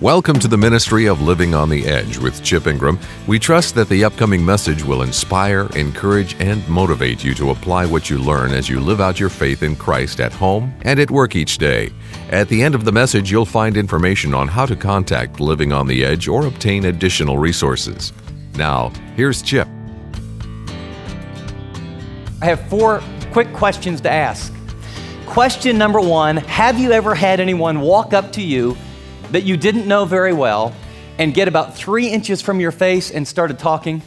Welcome to the ministry of Living on the Edge with Chip Ingram. We trust that the upcoming message will inspire, encourage, and motivate you to apply what you learn as you live out your faith in Christ at home and at work each day. At the end of the message, you'll find information on how to contact Living on the Edge or obtain additional resources. Now, here's Chip. I have four quick questions to ask. Question number one, have you ever had anyone walk up to you that you didn't know very well and get about 3 inches from your face and started talking,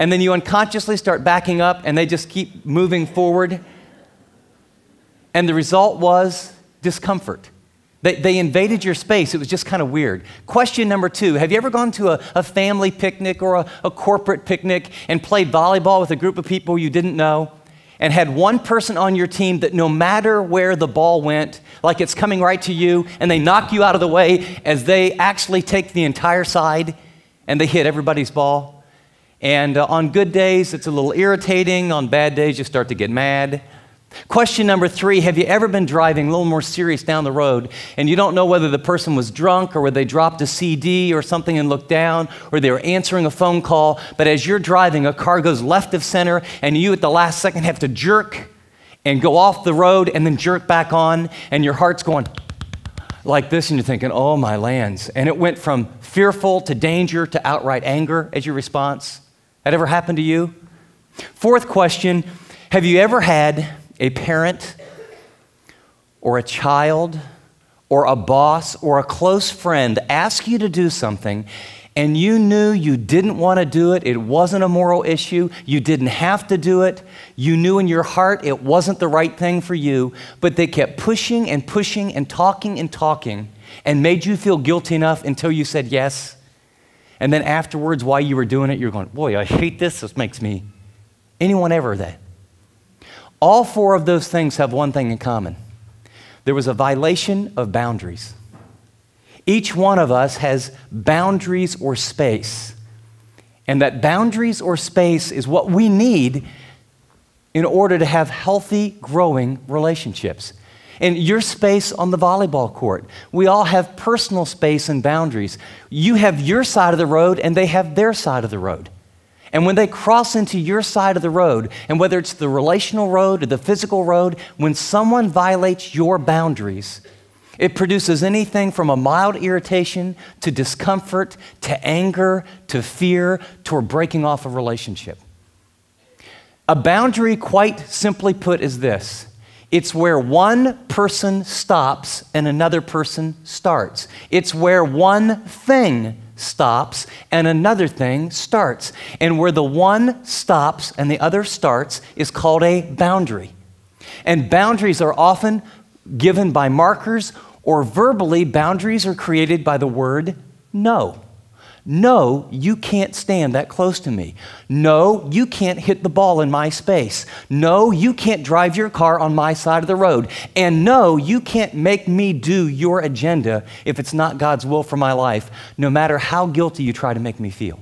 and then you unconsciously start backing up and they just keep moving forward? And the result was discomfort. They invaded your space. It was just kind of weird. Question number two, have you ever gone to a family picnic or a corporate picnic and played volleyball with a group of people you didn't know and had one person on your team that no matter where the ball went, like it's coming right to you, and they knock you out of the way as they actually take the entire side and they hit everybody's ball? And on good days, it's a little irritating. On bad days, you start to get mad. Question number three, have you ever been driving a little more serious down the road and you don't know whether the person was drunk or whether they dropped a CD or something and looked down or they were answering a phone call, but as you're driving, a car goes left of center and you at the last second have to jerk and go off the road and then jerk back on, and your heart's going like this and you're thinking, oh my lands. And it went from fearful to danger to outright anger as your response. That ever happened to you? Fourth question, have you ever had a parent or a child or a boss or a close friend ask you to do something and you knew you didn't want to do it? It wasn't a moral issue. You didn't have to do it. You knew in your heart it wasn't the right thing for you, but they kept pushing and pushing and talking and made you feel guilty enough until you said yes. And then afterwards, while you were doing it, you're going, boy, I hate this. This makes me, anyone ever that? All four of those things have one thing in common. There was a violation of boundaries. Each one of us has boundaries or space. And that boundaries or space is what we need in order to have healthy, growing relationships. And your space on the volleyball court. We all have personal space and boundaries. You have your side of the road and they have their side of the road. And when they cross into your side of the road, and whether it's the relational road or the physical road, when someone violates your boundaries, it produces anything from a mild irritation to discomfort, to anger, to fear, toward breaking off a relationship. A boundary, quite simply put, is this. It's where one person stops and another person starts. It's where one thing stops and another thing starts. And where the one stops and the other starts is called a boundary. And boundaries are often given by markers, or verbally, boundaries are created by the word no. No, you can't stand that close to me. No, you can't hit the ball in my space. No, you can't drive your car on my side of the road. And no, you can't make me do your agenda if it's not God's will for my life, no matter how guilty you try to make me feel.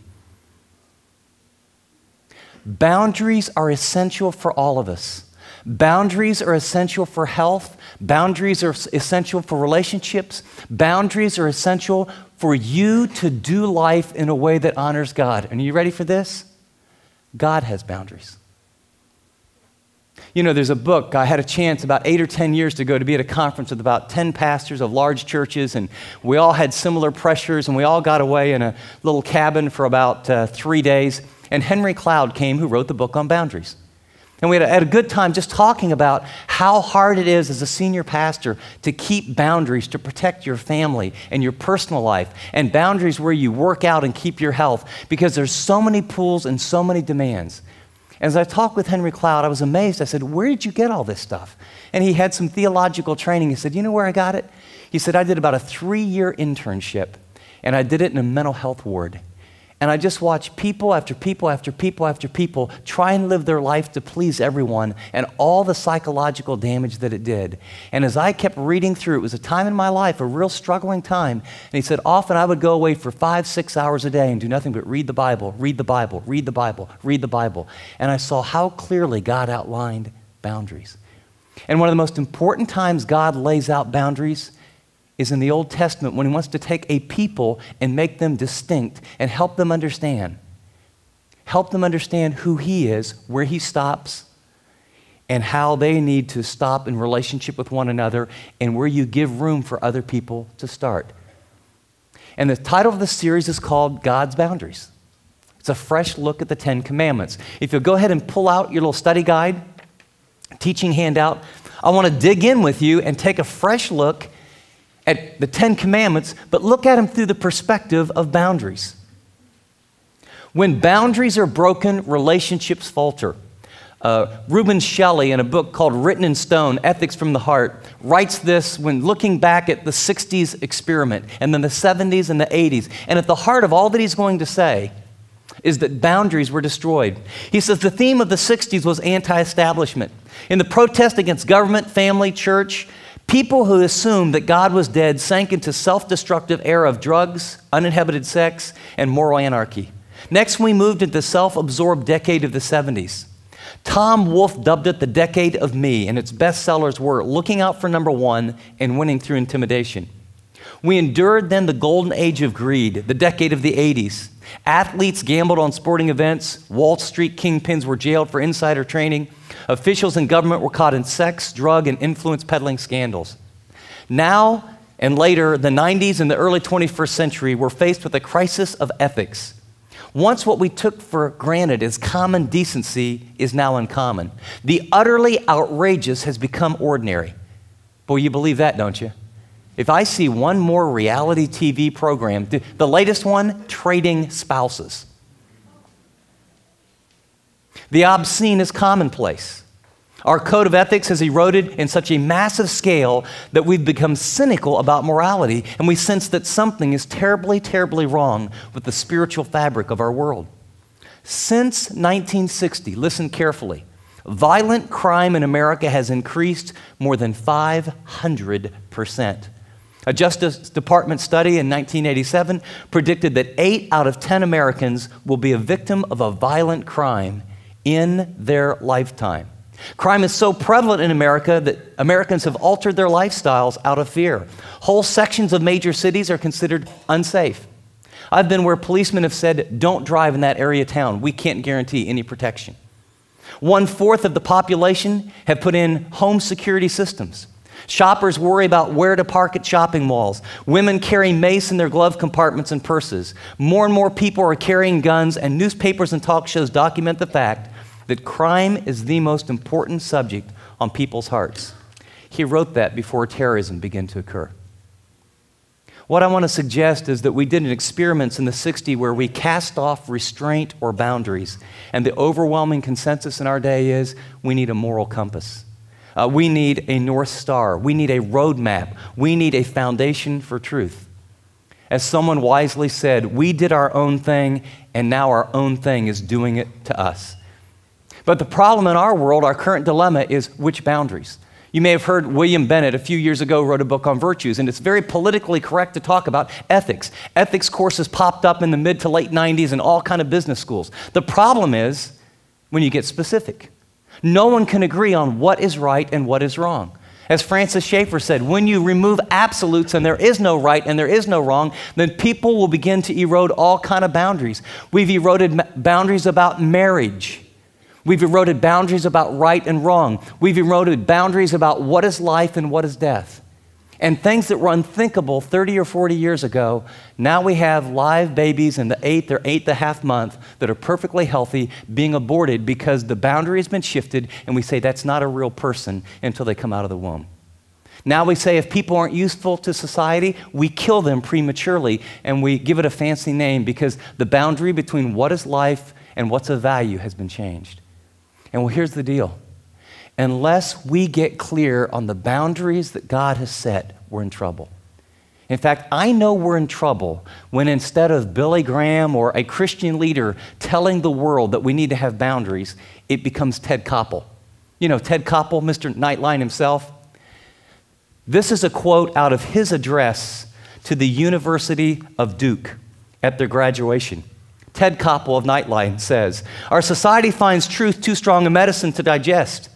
Boundaries are essential for all of us. Boundaries are essential for health. Boundaries are essential for relationships. Boundaries are essential for you to do life in a way that honors God. And are you ready for this? God has boundaries. You know, there's a book. I had a chance about 8 or 10 years ago to be at a conference with about 10 pastors of large churches, and we all had similar pressures, and we all got away in a little cabin for about 3 days. And Henry Cloud came, who wrote the book on boundaries. And we had a good time just talking about how hard it is as a senior pastor to keep boundaries, to protect your family and your personal life, and boundaries where you work out and keep your health, because there's so many pulls and so many demands. As I talked with Henry Cloud, I was amazed. I said, where did you get all this stuff? And he had some theological training. He said, you know where I got it? He said, I did about a 3-year internship, and I did it in a mental health ward. And I just watched people after people after people after people try and live their life to please everyone, and all the psychological damage that it did. And as I kept reading through, it was a time in my life, a real struggling time. And he said, often I would go away for 5, 6 hours a day and do nothing but read the Bible, read the Bible, read the Bible, read the Bible. And I saw how clearly God outlined boundaries. And one of the most important times God lays out boundaries is in the Old Testament when he wants to take a people and make them distinct and help them understand. Help them understand who he is, where he stops, and how they need to stop in relationship with one another, and where you give room for other people to start. And the title of the series is called God's Boundaries. It's a fresh look at the Ten Commandments. If you'll go ahead and pull out your little study guide, teaching handout, I want to dig in with you and take a fresh look at the Ten Commandments, but look at them through the perspective of boundaries. When boundaries are broken, relationships falter. Reuben Shelley, in a book called Written in Stone, Ethics from the Heart, writes this when looking back at the 60s experiment and then the 70s and the 80s. And at the heart of all that he's going to say is that boundaries were destroyed. He says the theme of the 60s was anti-establishment. In the protest against government, family, church, people who assumed that God was dead sank into self-destructive era of drugs, uninhibited sex, and moral anarchy. Next, we moved into the self-absorbed decade of the 70s. Tom Wolfe dubbed it the decade of me, and its bestsellers were Looking Out for Number One and Winning Through Intimidation. We endured then the golden age of greed, the decade of the 80s. Athletes gambled on sporting events. Wall Street kingpins were jailed for insider trading. Officials in government were caught in sex, drug, and influence peddling scandals. Now and later, the 90s and the early 21st century were faced with a crisis of ethics. Once what we took for granted as common decency is now uncommon. The utterly outrageous has become ordinary. Boy, you believe that, don't you? If I see one more reality TV program, the latest one, Trading Spouses. The obscene is commonplace. Our code of ethics has eroded in such a massive scale that we've become cynical about morality, and we sense that something is terribly, terribly wrong with the spiritual fabric of our world. Since 1960, listen carefully, violent crime in America has increased more than 500%. A Justice Department study in 1987 predicted that 8 out of 10 Americans will be a victim of a violent crime in their lifetime. Crime is so prevalent in America that Americans have altered their lifestyles out of fear. Whole sections of major cities are considered unsafe. I've been where policemen have said, "Don't drive in that area of town. We can't guarantee any protection." 1/4 of the population have put in home security systems. Shoppers worry about where to park at shopping malls. Women carry mace in their glove compartments and purses. More and more people are carrying guns, and newspapers and talk shows document the fact that crime is the most important subject on people's hearts. He wrote that before terrorism began to occur. What I want to suggest is that we did experiments in the 60s where we cast off restraint or boundaries, and the overwhelming consensus in our day is we need a moral compass. We need a North Star. We need a roadmap. We need a foundation for truth. As someone wisely said, we did our own thing, and now our own thing is doing it to us. But the problem in our world, our current dilemma, is which boundaries? You may have heard William Bennett a few years ago wrote a book on virtues, and it's very politically correct to talk about ethics. Ethics courses popped up in the mid to late 90s in all kinds of business schools. The problem is when you get specific. No one can agree on what is right and what is wrong. As Francis Schaeffer said, when you remove absolutes and there is no right and there is no wrong, then people will begin to erode all kinds of boundaries. We've eroded boundaries about marriage. We've eroded boundaries about right and wrong. We've eroded boundaries about what is life and what is death. And things that were unthinkable 30 or 40 years ago, now we have live babies in the 8th or 8.5 month that are perfectly healthy being aborted because the boundary has been shifted, and we say that's not a real person until they come out of the womb. Now we say if people aren't useful to society, we kill them prematurely, and we give it a fancy name because the boundary between what is life and what's of value has been changed. And well, here's the deal. Unless we get clear on the boundaries that God has set, we're in trouble. In fact, I know we're in trouble when instead of Billy Graham or a Christian leader telling the world that we need to have boundaries, it becomes Ted Koppel. You know, Ted Koppel, Mr. Nightline himself. This is a quote out of his address to the University of Duke at their graduation. Ted Koppel of Nightline says, "Our society finds truth too strong a medicine to digest.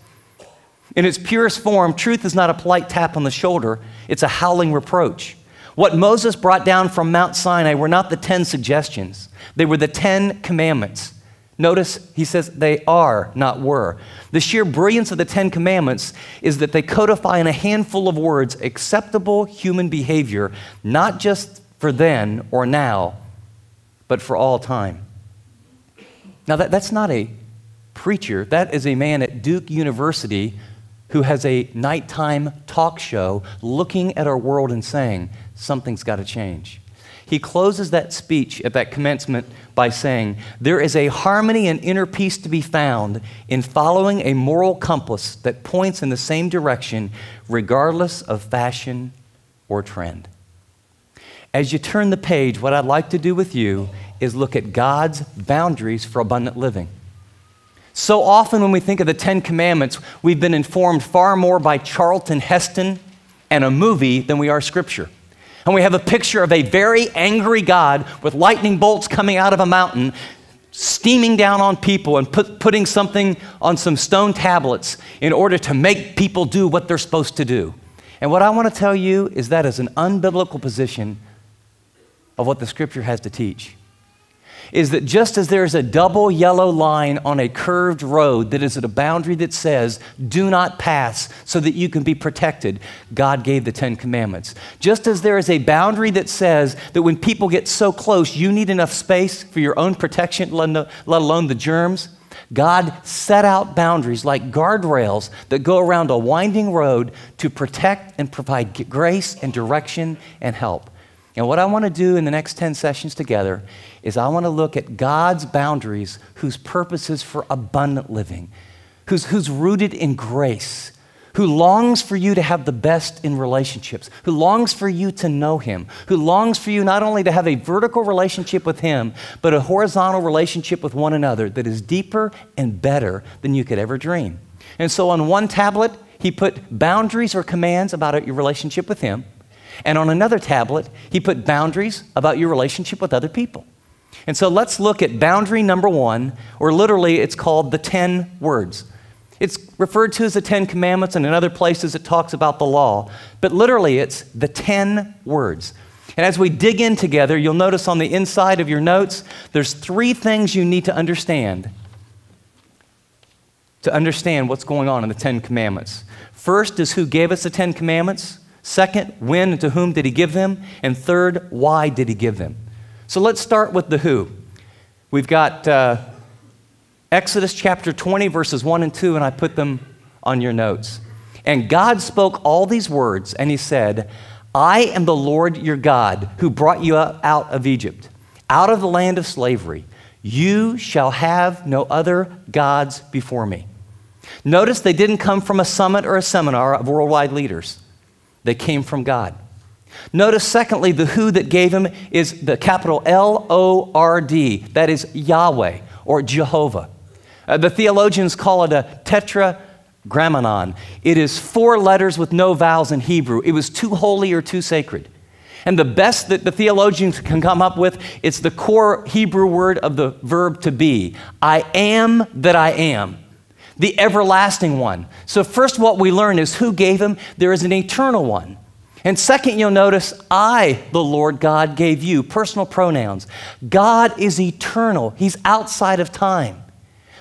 In its purest form, truth is not a polite tap on the shoulder. It's a howling reproach. What Moses brought down from Mount Sinai were not the 10 suggestions. They were the 10 commandments. Notice he says they are, not were. The sheer brilliance of the 10 commandments is that they codify in a handful of words acceptable human behavior, not just for then or now, but for all time. Now, that's not a preacher. That is a man at Duke University who has a nighttime talk show looking at our world and saying, something's got to change. He closes that speech at that commencement by saying, there is a harmony and inner peace to be found in following a moral compass that points in the same direction, regardless of fashion or trend. As you turn the page, what I'd like to do with you is look at God's boundaries for abundant living. So often when we think of the 10 Commandments, we've been informed far more by Charlton Heston and a movie than we are Scripture. And we have a picture of a very angry God with lightning bolts coming out of a mountain, steaming down on people and putting something on some stone tablets in order to make people do what they're supposed to do. And what I want to tell you is that is an unbiblical position of what the Scripture has to teach. Is that just as there's a double yellow line on a curved road that is at a boundary that says, do not pass so that you can be protected, God gave the 10 Commandments. Just as there is a boundary that says that when people get so close, you need enough space for your own protection, let alone the germs, God set out boundaries like guardrails that go around a winding road to protect and provide grace and direction and help. And what I want to do in the next 10 sessions together is I want to look at God's boundaries, whose purpose is for abundant living, who's rooted in grace, who longs for you to have the best in relationships, who longs for you to know Him, who longs for you not only to have a vertical relationship with Him, but a horizontal relationship with one another that is deeper and better than you could ever dream. And so on one tablet, He put boundaries or commands about your relationship with Him. And on another tablet, He put boundaries about your relationship with other people. And so let's look at boundary number one, or literally it's called the 10 words. It's referred to as the 10 commandments, and in other places it talks about the law. But literally it's the 10 words. And as we dig in together, you'll notice on the inside of your notes, there's three things you need to understand what's going on in the 10 commandments. First is who gave us the 10 commandments. Second, when and to whom did He give them? And third, why did He give them? So let's start with the who. We've got Exodus chapter 20, verses 1 and 2, and I put them on your notes. And God spoke all these words, and He said, I am the Lord your God, who brought you out of Egypt, out of the land of slavery. You shall have no other gods before me. Notice they didn't come from a summit or a seminar of worldwide leaders. They came from God. Notice, secondly, the who that gave Him is the capital L-O-R-D. That is Yahweh or Jehovah. The theologians call it a tetragrammaton. It is four letters with no vowels in Hebrew. It was too holy or too sacred. And the best that the theologians can come up with, it's the core Hebrew word of the verb to be. I am that I am. The everlasting one. So first what we learn is who gave Him. There is an eternal one. And second, you'll notice, I, the Lord God, gave you. Personal pronouns. God is eternal. He's outside of time.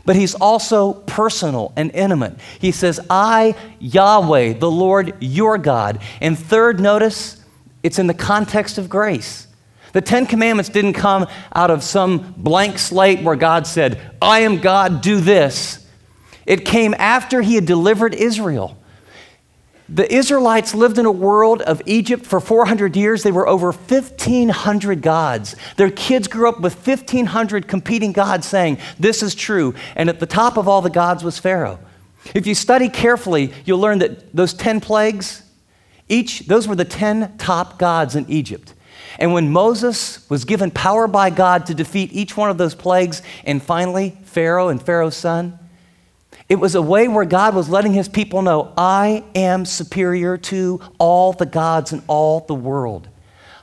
But He's also personal and intimate. He says, I, Yahweh, the Lord, your God. And third, notice, it's in the context of grace. The 10 commandments didn't come out of some blank slate where God said, I am God, do this. It came after He had delivered Israel. The Israelites lived in a world of Egypt for 400 years. They were over 1,500 gods. Their kids grew up with 1,500 competing gods saying, this is true. And at the top of all the gods was Pharaoh. If you study carefully, you'll learn that those 10 plagues, those were the 10 top gods in Egypt. And when Moses was given power by God to defeat each one of those plagues, and finally Pharaoh and Pharaoh's son, it was a way where God was letting His people know, I am superior to all the gods in all the world.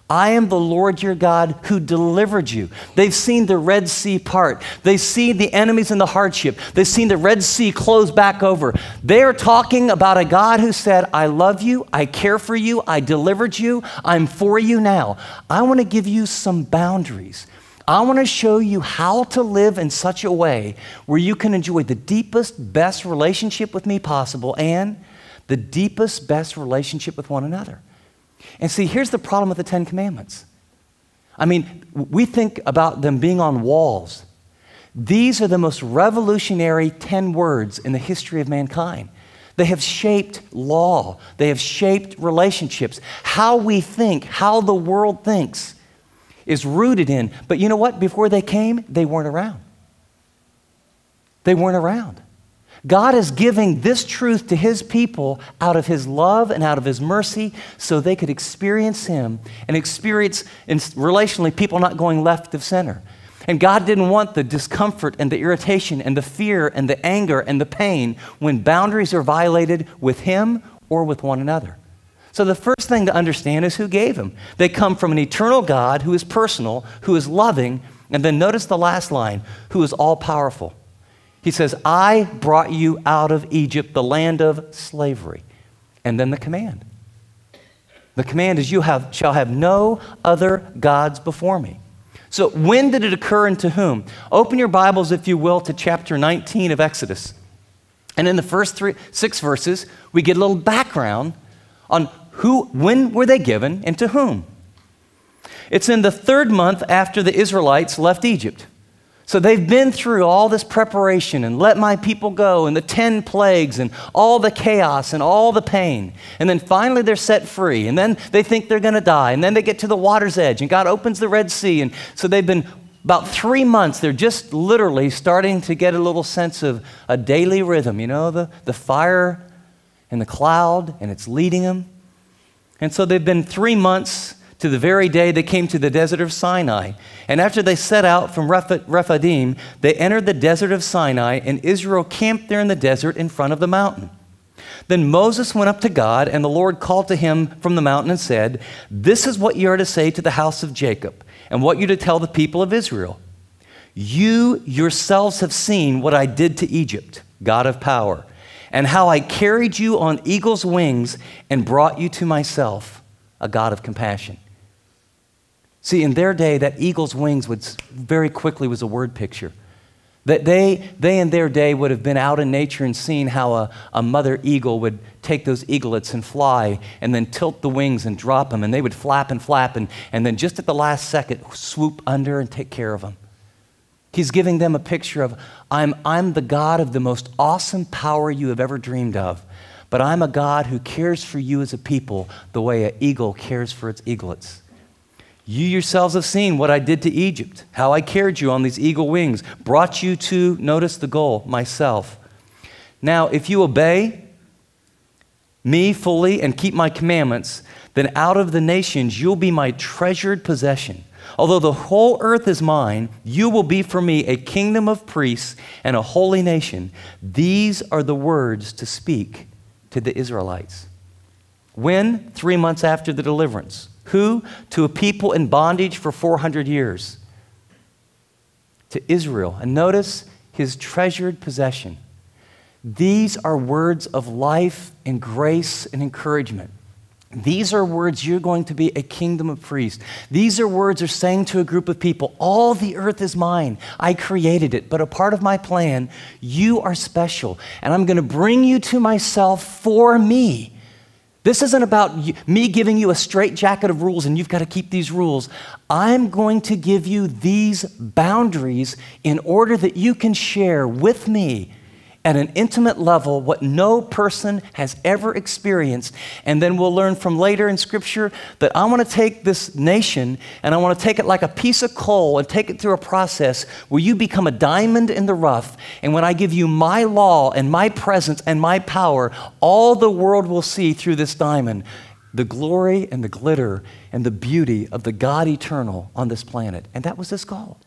I am the Lord your God who delivered you. They've seen the Red Sea part. They've seen the enemies and the hardship. They've seen the Red Sea close back over. They're talking about a God who said, I love you, I care for you, I delivered you, I'm for you now. I want to give you some boundaries. I want to show you how to live in such a way where you can enjoy the deepest, best relationship with me possible and the deepest, best relationship with one another. And see, here's the problem with the Ten Commandments. I mean, we think about them being on walls. These are the most revolutionary 10 words in the history of mankind. They have shaped law. They have shaped relationships. How we think, how the world thinks is rooted in. But you know what? Before they came, they weren't around. They weren't around. God is giving this truth to his people out of his love and out of his mercy so they could experience him and experience relationally people not going left of center. And God didn't want the discomfort and the irritation and the fear and the anger and the pain when boundaries are violated with him or with one another. So the first thing to understand is who gave them. They come from an eternal God who is personal, who is loving, and then notice the last line, who is all-powerful. He says, I brought you out of Egypt, the land of slavery. And then the command. The command is, you shall have no other gods before me. So when did it occur and to whom? Open your Bibles, if you will, to chapter 19 of Exodus. And in the first six verses, we get a little background on when were they given and to whom. It's in the third month after the Israelites left Egypt. So they've been through all this preparation and let my people go and the 10 plagues and all the chaos and all the pain. And then finally they're set free and then they think they're going to die and then they get to the water's edge and God opens the Red Sea. And so they've been about 3 months. They're just literally starting to get a little sense of a daily rhythm, you know, the fire and the cloud and it's leading them. And so they've been 3 months to the very day they came to the desert of Sinai. And after they set out from Rephidim, they entered the desert of Sinai, and Israel camped there in the desert in front of the mountain. Then Moses went up to God, and the Lord called to him from the mountain and said, this is what you are to say to the house of Jacob, and what you are to tell the people of Israel. You yourselves have seen what I did to Egypt, God of power, and how I carried you on eagle's wings and brought you to myself, a God of compassion. See, in their day, that eagle's wings would very quickly was a word picture. That they in their day would have been out in nature and seen how a mother eagle would take those eaglets and fly and then tilt the wings and drop them, and they would flap and flap and then just at the last second swoop under and take care of them. He's giving them a picture of, I'm the God of the most awesome power you have ever dreamed of, but I'm a God who cares for you as a people the way an eagle cares for its eaglets. You yourselves have seen what I did to Egypt, how I carried you on these eagle wings, brought you to, notice the goal, myself. Now, if you obey me fully and keep my commandments, then out of the nations you'll be my treasured possession. Although the whole earth is mine, you will be for me a kingdom of priests and a holy nation. These are the words to speak to the Israelites. When? 3 months after the deliverance. Who? To a people in bondage for 400 years. To Israel. And notice his treasured possession. These are words of life and grace and encouragement. These are words you're going to be a kingdom of priests. These are words are saying to a group of people, all the earth is mine. I created it, but a part of my plan, you are special, and I'm going to bring you to myself for me. This isn't about me giving you a straitjacket of rules and you've got to keep these rules. I'm going to give you these boundaries in order that you can share with me at an intimate level what no person has ever experienced. And then we'll learn from later in Scripture that I want to take this nation and I want to take it like a piece of coal and take it through a process where you become a diamond in the rough. And when I give you my law and my presence and my power, all the world will see through this diamond the glory and the glitter and the beauty of the God eternal on this planet. And that was this call.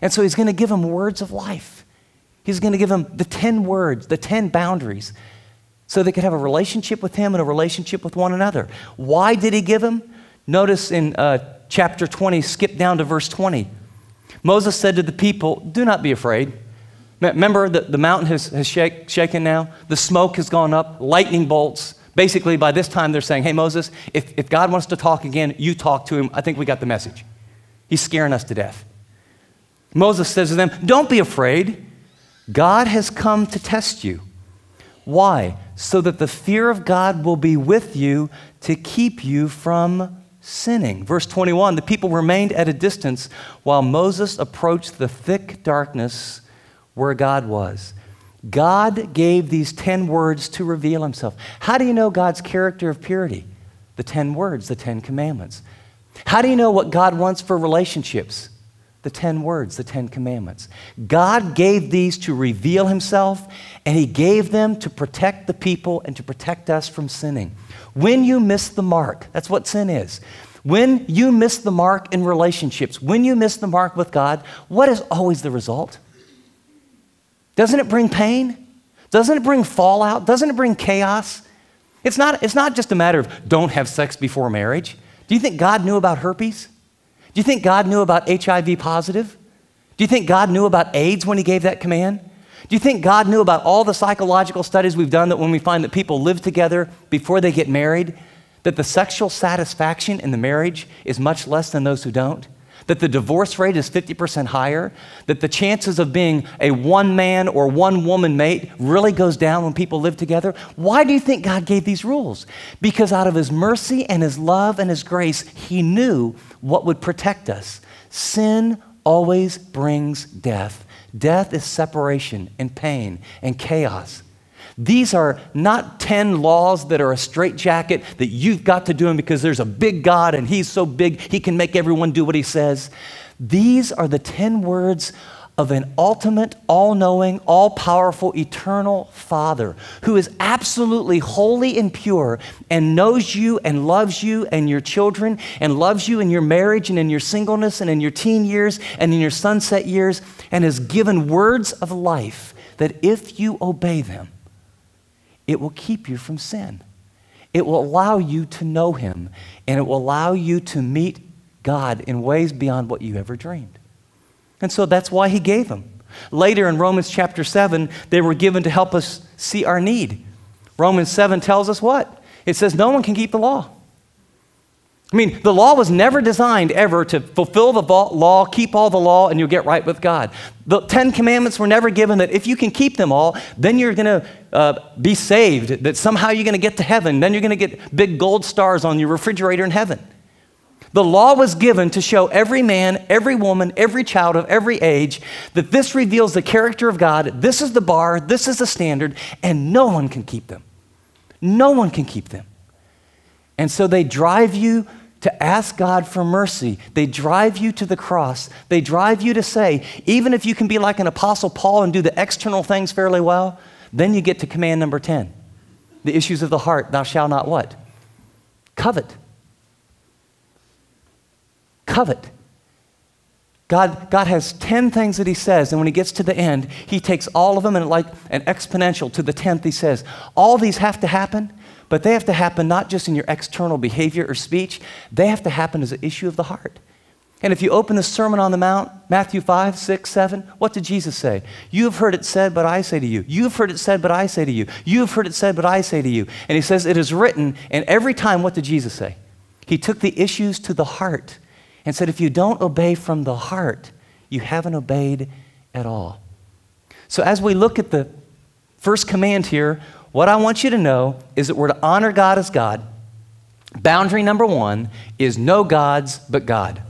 And so he's going to give them words of life. He's going to give them the 10 words, the 10 boundaries, so they could have a relationship with him and a relationship with one another. Why did he give them? Notice in chapter 20, skip down to verse 20. Moses said to the people, do not be afraid. Remember that the mountain has shaken now. The smoke has gone up, lightning bolts. Basically, by this time, they're saying, hey, Moses, if God wants to talk again, you talk to him. I think we got the message. He's scaring us to death. Moses says to them, don't be afraid. God has come to test you. Why? So that the fear of God will be with you to keep you from sinning. Verse 21, the people remained at a distance while Moses approached the thick darkness where God was. God gave these 10 words to reveal himself. How do you know God's character of purity? The 10 words, the 10 commandments. How do you know what God wants for relationships? The 10 words, the 10 commandments. God gave these to reveal himself, and he gave them to protect the people and to protect us from sinning. When you miss the mark, that's what sin is. When you miss the mark in relationships, when you miss the mark with God, what is always the result? Doesn't it bring pain? Doesn't it bring fallout? Doesn't it bring chaos? It's not just a matter of don't have sex before marriage. Do you think God knew about herpes? Do you think God knew about HIV positive? Do you think God knew about AIDS when he gave that command? Do you think God knew about all the psychological studies we've done that when we find that people live together before they get married, that the sexual satisfaction in the marriage is much less than those who don't? That the divorce rate is 50% higher, that the chances of being a one-man or one-woman mate really goes down when people live together? Why do you think God gave these rules? Because out of his mercy and his love and his grace, he knew what would protect us. Sin always brings death. Death is separation and pain and chaos. These are not 10 laws that are a straitjacket that you've got to do them because there's a big God and he's so big he can make everyone do what he says. These are the 10 words of an ultimate, all-knowing, all-powerful, eternal Father who is absolutely holy and pure and knows you and your children and loves you in your marriage and in your singleness and in your teen years and in your sunset years and has given words of life that if you obey them, it will keep you from sin. It will allow you to know him, and it will allow you to meet God in ways beyond what you ever dreamed. And so that's why he gave them. Later in Romans chapter 7, they were given to help us see our need. Romans 7 tells us what? It says no one can keep the law. I mean, the law was never designed ever to fulfill the law, keep all the law, and you'll get right with God. The 10 commandments were never given that if you can keep them all, then you're going to be saved, that somehow you're going to get to heaven, then you're going to get big gold stars on your refrigerator in heaven. The law was given to show every man, every woman, every child of every age that this reveals the character of God, this is the bar, this is the standard, and no one can keep them. No one can keep them. And so they drive you to ask God for mercy. They drive you to the cross. They drive you to say, even if you can be like an Apostle Paul and do the external things fairly well, then you get to command number 10, the issues of the heart, thou shalt not what? Covet. Covet. God has 10 things that he says, and when he gets to the end, he takes all of them and like an exponential to the 10th, he says, all these have to happen, but they have to happen not just in your external behavior or speech. They have to happen as an issue of the heart. And if you open the Sermon on the Mount, Matthew 5, 6, 7, what did Jesus say? You have heard it said, but I say to you. You have heard it said, but I say to you. You have heard it said, but I say to you. And he says, it is written. And every time, what did Jesus say? He took the issues to the heart and said, if you don't obey from the heart, you haven't obeyed at all. So as we look at the first command here, what I want you to know is that we're to honor God as God. Boundary number 1 is no gods but God.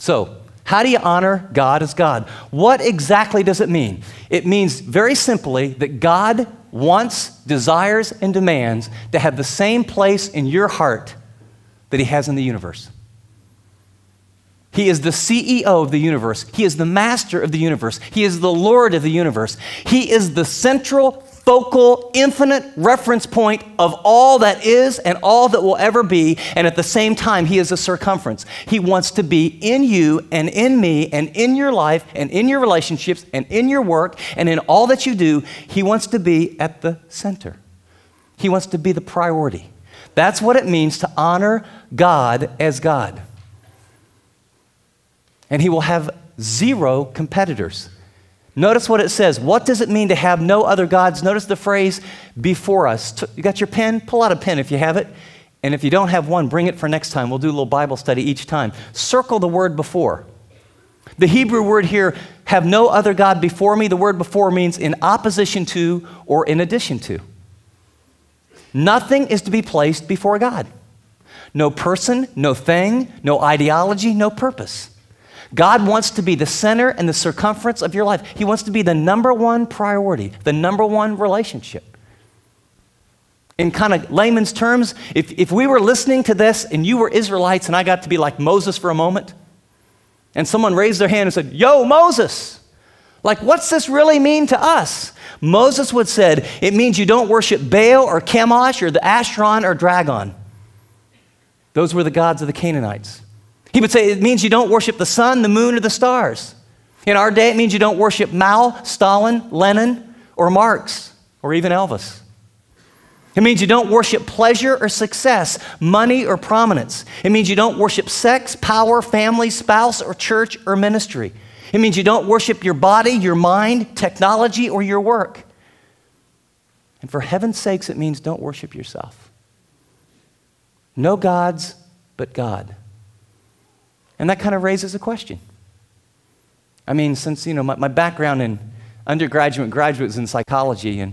So, how do you honor God as God? What exactly does it mean? It means very simply that God wants, desires, and demands to have the same place in your heart that he has in the universe. He is the CEO of the universe. He is the master of the universe. He is the Lord of the universe. He is the central focal, infinite reference point of all that is and all that will ever be, and at the same time, he is a circumference. He wants to be in you and in me and in your life and in your relationships and in your work and in all that you do. He wants to be at the center. He wants to be the priority. That's what it means to honor God as God. And he will have zero competitors. Notice what it says. What does it mean to have no other gods? Notice the phrase before us. You got your pen? Pull out a pen if you have it. And if you don't have one, bring it for next time. We'll do a little Bible study each time. Circle the word before. The Hebrew word here, have no other God before me. The word before means in opposition to or in addition to. Nothing is to be placed before God. No person, no thing, no ideology, no purpose. God wants to be the center and the circumference of your life. He wants to be the number one priority, the number one relationship. In kind of layman's terms, if we were listening to this and you were Israelites and I got to be like Moses for a moment, and someone raised their hand and said, "Yo, Moses, like what's this really mean to us?" Moses would have said, it means you don't worship Baal or Chemosh or the Ashtoreth or Dagon. Those were the gods of the Canaanites. He would say it means you don't worship the sun, the moon, or the stars. In our day, it means you don't worship Mao, Stalin, Lenin, or Marx, or even Elvis. It means you don't worship pleasure or success, money or prominence. It means you don't worship sex, power, family, spouse, or church or ministry. It means you don't worship your body, your mind, technology, or your work. And for heaven's sakes, it means don't worship yourself. No gods but God. And that kind of raises a question. I mean, since, you know, my background in undergraduate and graduate is in psychology, and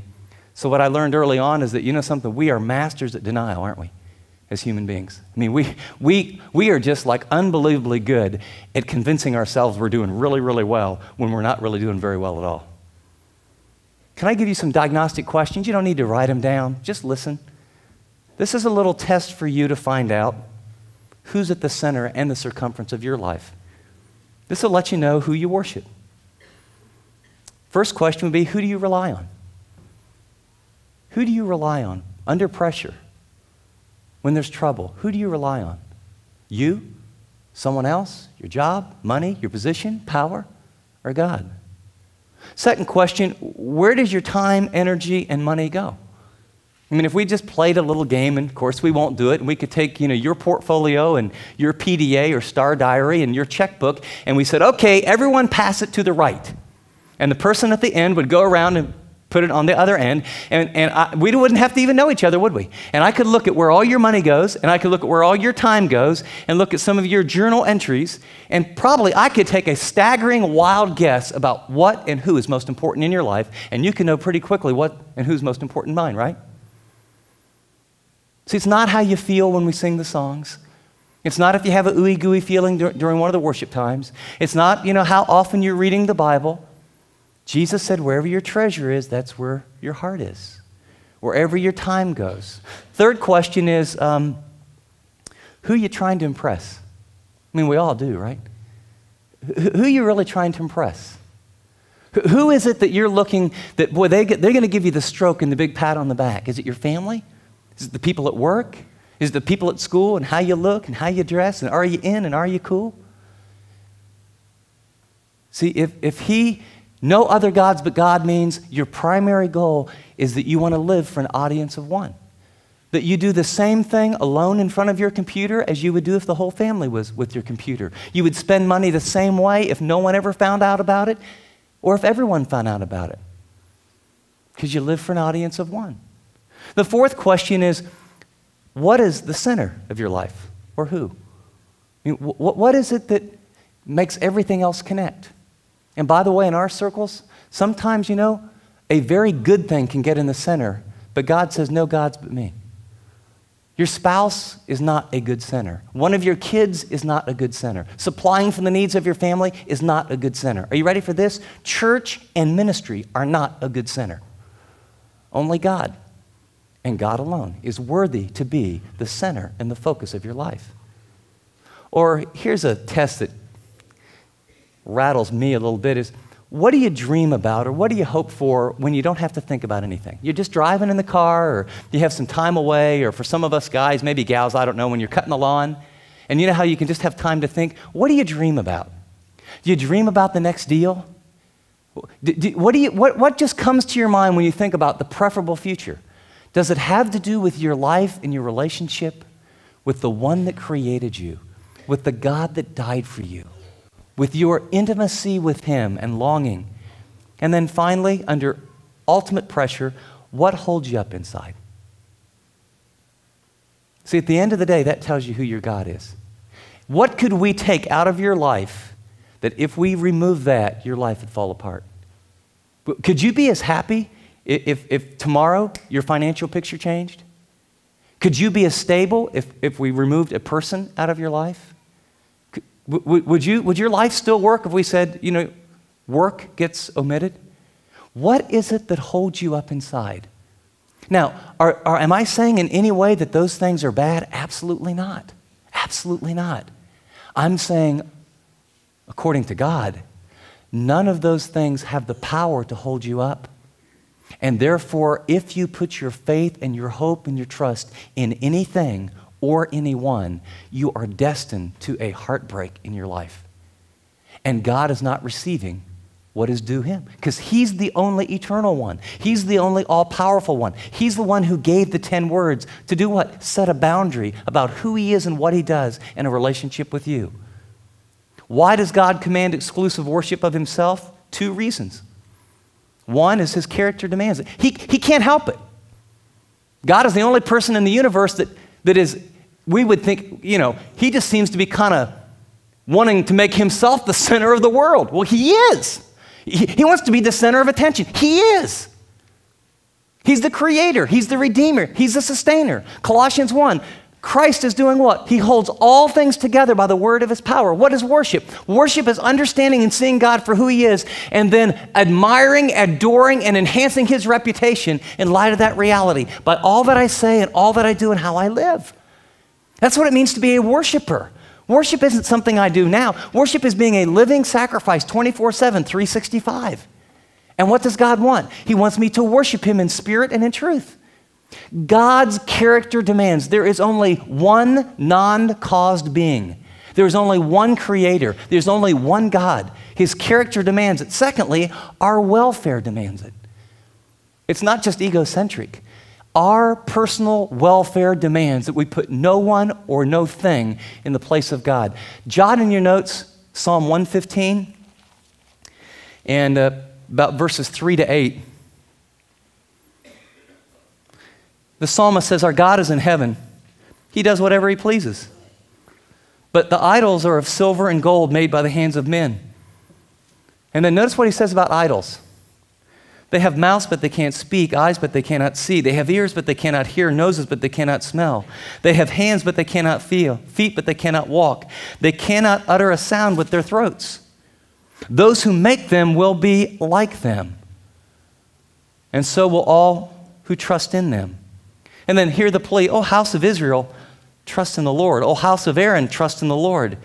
so what I learned early on is that, you know something, we are masters at denial, aren't we, as human beings? I mean, we are just like unbelievably good at convincing ourselves we're doing really, really well when we're not really doing very well at all. Can I give you some diagnostic questions? You don't need to write them down. Just listen. This is a little test for you to find out who's at the center and the circumference of your life. This will let you know who you worship. First question would be, who do you rely on? Who do you rely on under pressure, when there's trouble? Who do you rely on? You, someone else, your job, money, your position, power, or God? Second question, where does your time, energy, and money go? I mean, if we just played a little game, and of course we won't do it, and we could take, you know, your portfolio and your PDA or Star Diary and your checkbook, and we said, okay, everyone pass it to the right. And the person at the end would go around and put it on the other end, and we wouldn't have to even know each other, would we? And I could look at where all your money goes, and I could look at where all your time goes, and look at some of your journal entries, and probably I could take a staggering wild guess about what and who is most important in your life, and you can know pretty quickly what and who's most important in mine, right? See, it's not how you feel when we sing the songs. It's not if you have a ooey-gooey feeling during one of the worship times. It's not, you know, how often you're reading the Bible. Jesus said, wherever your treasure is, that's where your heart is, wherever your time goes. Third question is, who are you trying to impress? I mean, we all do, right? Who are you really trying to impress? Who is it that you're looking, that, boy, they're going to give you the stroke and the big pat on the back? Is it your family? Is it the people at work? Is it the people at school and how you look and how you dress and are you in and are you cool? See, no other gods but God means your primary goal is that you want to live for an audience of one. That you do the same thing alone in front of your computer as you would do if the whole family was with your computer. You would spend money the same way if no one ever found out about it or if everyone found out about it. Because you live for an audience of one. The fourth question is, what is the center of your life or who? I mean, what is it that makes everything else connect? And by the way, in our circles, sometimes, you know, a very good thing can get in the center, but God says, no gods but me. Your spouse is not a good center. One of your kids is not a good center. Supplying for the needs of your family is not a good center. Are you ready for this? Church and ministry are not a good center. Only God and God alone is worthy to be the center and the focus of your life. Or here's a test that rattles me a little bit is, what do you dream about or what do you hope for when you don't have to think about anything? You're just driving in the car or you have some time away, or for some of us guys, maybe gals, I don't know, when you're cutting the lawn, and you know how you can just have time to think, what do you dream about? Do you dream about the next deal? What just comes to your mind when you think about the preferable future? Does it have to do with your life and your relationship with the one that created you, with the God that died for you, with your intimacy with him and longing? And then finally, under ultimate pressure, what holds you up inside? See, at the end of the day, that tells you who your God is. What could we take out of your life that if we remove that, your life would fall apart? Could you be as happy if tomorrow your financial picture changed? Could you be as stable if we removed a person out of your life? Would your life still work if we said, you know, work gets omitted? What is it that holds you up inside? Now, am I saying in any way that those things are bad? Absolutely not. Absolutely not. I'm saying, according to God, none of those things have the power to hold you up. And therefore, if you put your faith and your hope and your trust in anything or anyone, you are destined to a heartbreak in your life. And God is not receiving what is due him, because he's the only eternal one. He's the only all-powerful one. He's the one who gave the 10 words to do what? Set a boundary about who he is and what he does in a relationship with you. Why does God command exclusive worship of himself? 2 reasons. One is his character demands it. He can't help it. God is the only person in the universe that is, we would think, you know, he just seems to be kind of wanting to make himself the center of the world. Well, he is. He wants to be the center of attention. He is. He's the creator. He's the redeemer. He's the sustainer. Colossians 1, Christ is doing what? He holds all things together by the word of his power. What is worship? Worship is understanding and seeing God for who he is and then admiring, adoring, and enhancing his reputation in light of that reality by all that I say and all that I do and how I live. That's what it means to be a worshiper. Worship isn't something I do now. Worship is being a living sacrifice 24/7, 365. And what does God want? He wants me to worship him in spirit and in truth. God's character demands there is only one non-caused being. There is only one creator. There's only one God. His character demands it. Secondly, our welfare demands it. It's not just egocentric. Our personal welfare demands that we put no one or no thing in the place of God. Jot in your notes Psalm 115 and about verses 3 to 8. The psalmist says, our God is in heaven. He does whatever he pleases. But the idols are of silver and gold made by the hands of men. And then notice what he says about idols. They have mouths, but they can't speak, eyes, but they cannot see. They have ears, but they cannot hear, noses, but they cannot smell. They have hands, but they cannot feel, feet, but they cannot walk. They cannot utter a sound with their throats. Those who make them will be like them, and so will all who trust in them. And then hear the plea, O house of Israel, trust in the Lord. O house of Aaron, trust in the Lord.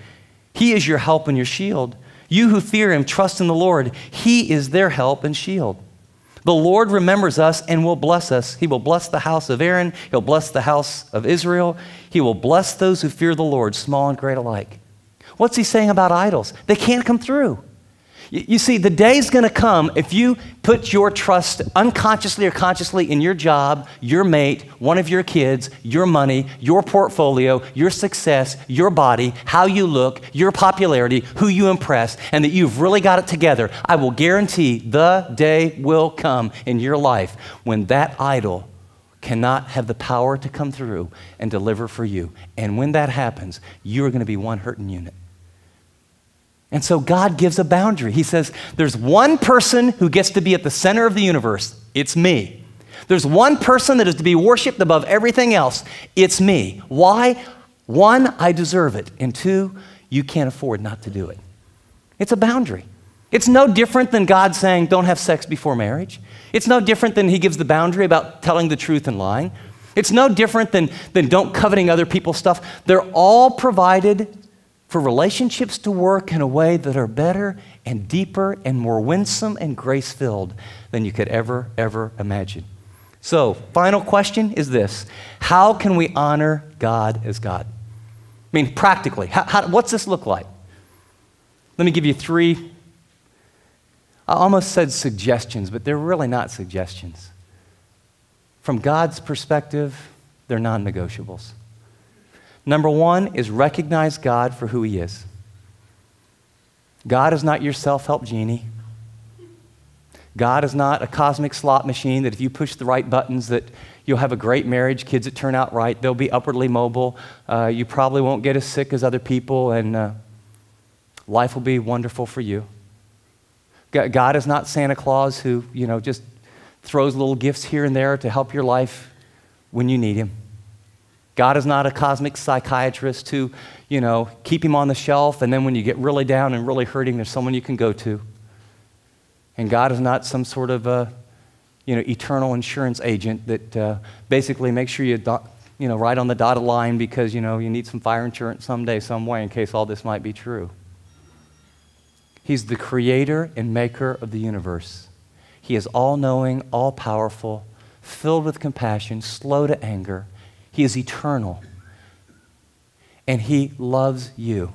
He is your help and your shield. You who fear him, trust in the Lord. He is their help and shield. The Lord remembers us and will bless us. He will bless the house of Aaron. He'll bless the house of Israel. He will bless those who fear the Lord, small and great alike. What's he saying about idols? They can't come through. You see, the day's going to come if you put your trust unconsciously or consciously in your job, your mate, one of your kids, your money, your portfolio, your success, your body, how you look, your popularity, who you impress, and that you've really got it together. I will guarantee the day will come in your life when that idol cannot have the power to come through and deliver for you. And when that happens, you are going to be one hurting unit. And so God gives a boundary. He says, there's one person who gets to be at the center of the universe. It's me. There's one person that is to be worshiped above everything else. It's me. Why? 1, I deserve it. And 2, you can't afford not to do it. It's a boundary. It's no different than God saying, don't have sex before marriage. It's no different than he gives the boundary about telling the truth and lying. It's no different than don't coveting other people's stuff. They're all provided for relationships to work in a way that are better and deeper and more winsome and grace-filled than you could ever, ever imagine. So, final question is this. How can we honor God as God? I mean, practically, what's this look like? Let me give you 3, I almost said suggestions, but they're really not suggestions, From God's perspective, they're non-negotiables. Number one is recognize God for who He is. God is not your self-help genie. God is not a cosmic slot machine that if you push the right buttons that you'll have a great marriage, kids that turn out right, they'll be upwardly mobile, you probably won't get as sick as other people, and life will be wonderful for you. God is not Santa Claus who, you know, just throws little gifts here and there to help your life when you need Him. God is not a cosmic psychiatrist who, you know, keep Him on the shelf, and then when you get really down and really hurting, there's someone you can go to. And God is not some sort of, you know, eternal insurance agent that basically makes sure you, write on the dotted line because, you know, you need some fire insurance someday, some way, in case all this might be true. He's the creator and maker of the universe. He is all-knowing, all-powerful, filled with compassion, slow to anger. He is eternal. And He loves you.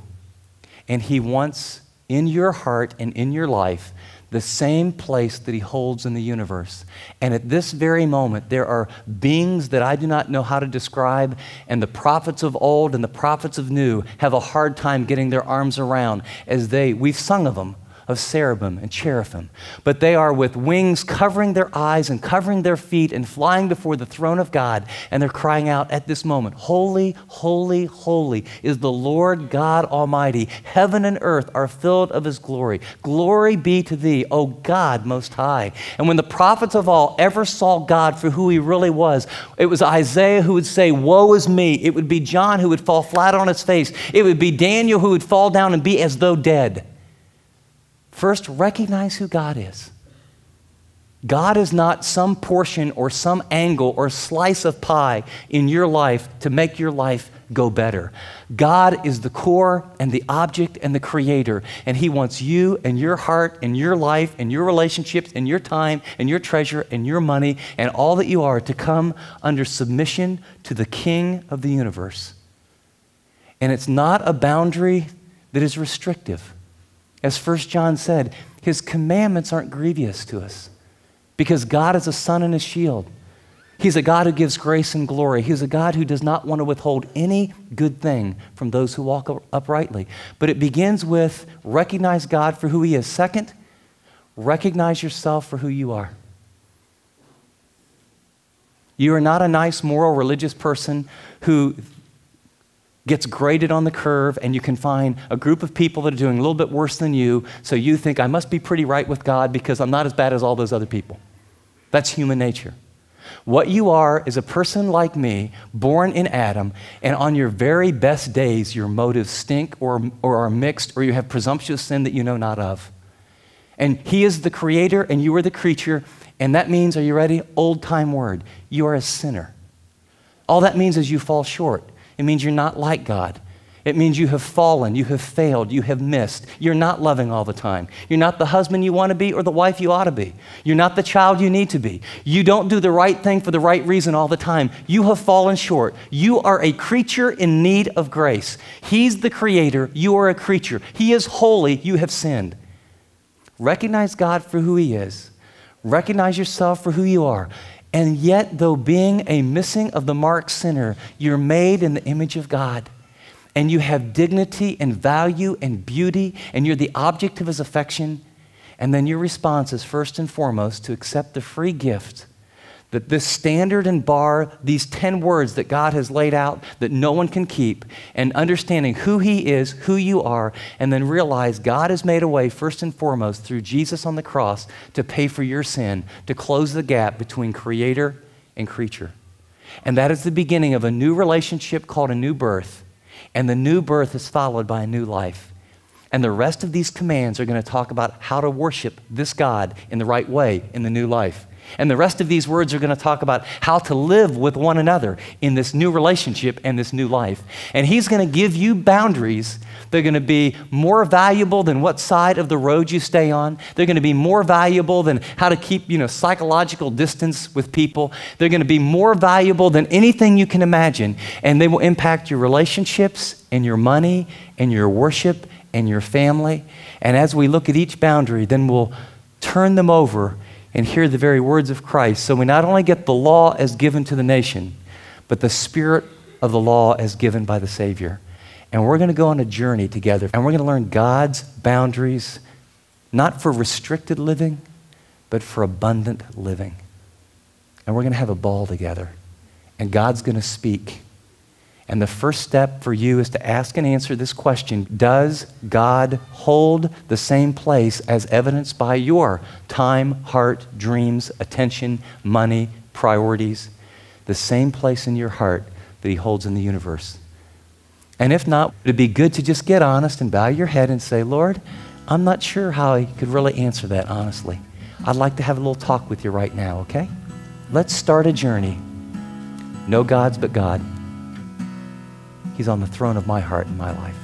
And He wants in your heart and in your life the same place that He holds in the universe. And at this very moment, there are beings that I do not know how to describe, and the prophets of old and the prophets of new have a hard time getting their arms around as we've sung of them, of cherubim and seraphim, but they are with wings covering their eyes and covering their feet and flying before the throne of God, and they're crying out at this moment, holy, holy, holy is the Lord God Almighty. Heaven and earth are filled of His glory. Glory be to Thee, O God Most High. And when the prophets of all ever saw God for who He really was, it was Isaiah who would say, woe is me. It would be John who would fall flat on his face. It would be Daniel who would fall down and be as though dead. First, recognize who God is. God is not some portion or some angle or slice of pie in your life to make your life go better. God is the core and the object and the creator, and He wants you and your heart and your life and your relationships and your time and your treasure and your money and all that you are to come under submission to the King of the universe. And it's not a boundary that is restrictive. As 1 John said, His commandments aren't grievous to us because God is a sun and a shield. He's a God who gives grace and glory. He's a God who does not want to withhold any good thing from those who walk uprightly. But it begins with recognize God for who He is. Second, recognize yourself for who you are. You are not a nice, moral, religious person who gets graded on the curve, and you can find a group of people that are doing a little bit worse than you, so you think, I must be pretty right with God because I'm not as bad as all those other people. That's human nature. What you are is a person like me, born in Adam, and on your very best days, your motives stink or are mixed, or you have presumptuous sin that you know not of. And He is the creator, and you are the creature, and that means, are you ready? Old-time word. You are a sinner. All that means is you fall short. It means you're not like God. It means you have fallen, you have failed, you have missed. You're not loving all the time. You're not the husband you want to be or the wife you ought to be. You're not the child you need to be. You don't do the right thing for the right reason all the time. You have fallen short. You are a creature in need of grace. He's the creator. You are a creature. He is holy. You have sinned. Recognize God for who He is. Recognize yourself for who you are. And yet, though being a missing of the mark sinner, you're made in the image of God. And you have dignity and value and beauty, and you're the object of His affection. And then your response is first and foremost to accept the free gift that this standard and bar, these 10 words that God has laid out that no one can keep, and understanding who He is, who you are, and then realize God has made a way first and foremost through Jesus on the cross to pay for your sin, to close the gap between creator and creature. And that is the beginning of a new relationship called a new birth. And the new birth is followed by a new life. And the rest of these commands are going to talk about how to worship this God in the right way in the new life. And the rest of these words are going to talk about how to live with one another in this new relationship and this new life. And He's going to give you boundaries that are going to be more valuable than what side of the road you stay on. They're going to be more valuable than how to keep, psychological distance with people. They're going to be more valuable than anything you can imagine. And they will impact your relationships and your money and your worship and your family. And as we look at each boundary, then we'll turn them over and hear the very words of Christ. So we not only get the law as given to the nation, but the spirit of the law as given by the Savior. And we're going to go on a journey together, and we're going to learn God's boundaries, not for restricted living, but for abundant living. And we're going to have a ball together, and God's going to speak. And the first step for you is to ask and answer this question: does God hold the same place as evidenced by your time, heart, dreams, attention, money, priorities? The same place in your heart that He holds in the universe. And if not, it'd be good to just get honest and bow your head and say, Lord, I'm not sure how I could really answer that honestly. I'd like to have a little talk with you right now, okay? Let's start a journey. No gods but God. He's on the throne of my heart and my life.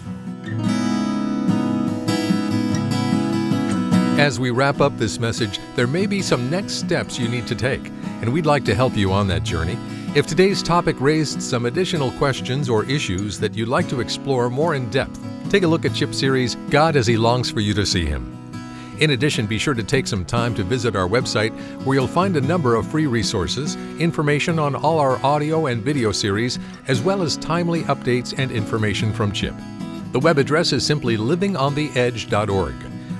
As we wrap up this message, there may be some next steps you need to take, and we'd like to help you on that journey. If today's topic raised some additional questions or issues that you'd like to explore more in depth, take a look at Chip's series, God as He Longs for You to See Him. In addition, be sure to take some time to visit our website, where you'll find a number of free resources, information on all our audio and video series, as well as timely updates and information from Chip. The web address is simply livingontheedge.org.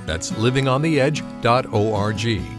That's livingontheedge.org.